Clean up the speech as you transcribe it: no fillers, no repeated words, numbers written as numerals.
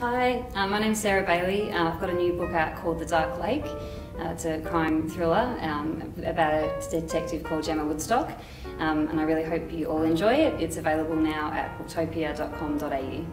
Hi, my name's Sarah Bailey. I've got a new book out called The Dark Lake. It's a crime thriller about a detective called Gemma Woodstock, and I really hope you all enjoy it. It's available now at booktopia.com.au.